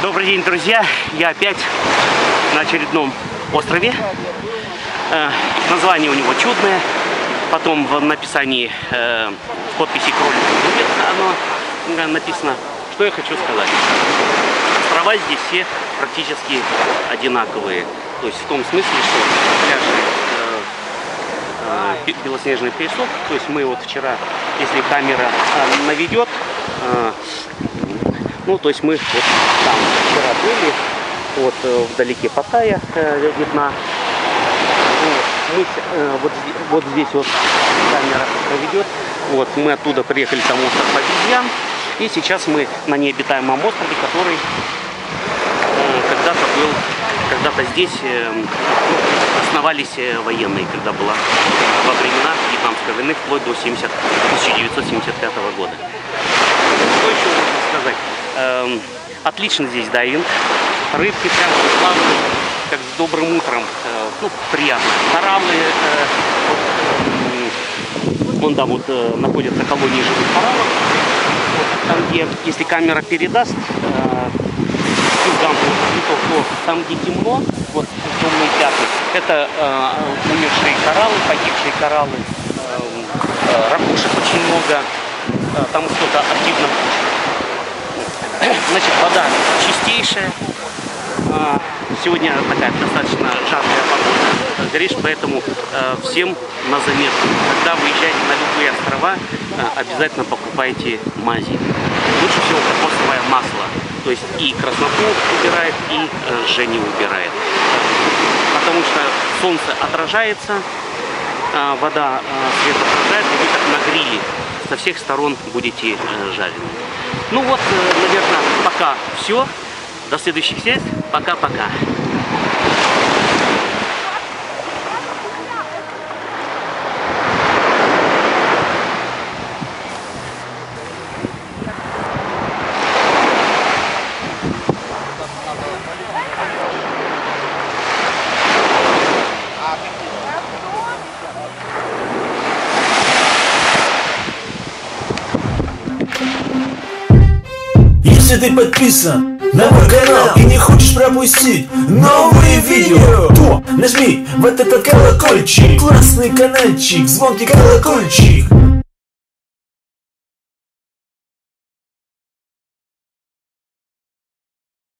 Добрый день, друзья! Я опять на очередном острове. Название у него чудное. Потом в написании, в подписи кролика, оно написано. Что я хочу сказать? Острова здесь все практически одинаковые. То есть в том смысле, что пляжи, белоснежный песок. То есть мы вот вчера, если камера наведет, то есть мы вот там вчера были, вот вдалеке Паттайя видна. Вот здесь вот камера проведет. Вот мы оттуда приехали, там остров Обезьян. И сейчас мы на необитаемом острове, который когда-то был, здесь основались военные, когда была во времена Вьетнамской войны, вплоть до 1975 года. Что еще можно сказать? Отлично здесь дайвинг, рыбки прям плавают, как с добрым утром, приятно. Кораллы, вон там вот находятся колонии живых кораллов, вот, там где, если камера передаст, там где темно, вот темные пятна, это умершие кораллы, погибшие кораллы, ракушек очень много, там что-то активно. Значит, вода чистейшая. Сегодня такая достаточно жаркая погода. Гриш, поэтому всем на заметку. Когда выезжаете на любые острова, обязательно покупайте мази. Лучше всего кокосовое масло. То есть и красноту убирает, и жжение убирает. Потому что солнце отражается, вода свет отражает, и вы как на гриле со всех сторон будете жарены. Ну вот, наверное, пока все. До следующих встреч. Пока-пока. Если ты подписан на мой канал и не хочешь пропустить новые видео, то нажми вот этот колокольчик, классный каналчик, звонкий колокольчик.